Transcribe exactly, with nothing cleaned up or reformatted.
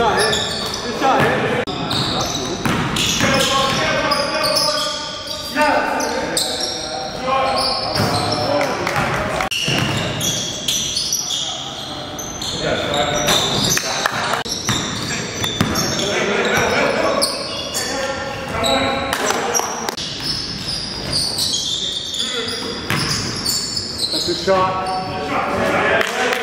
Shot. Good shot.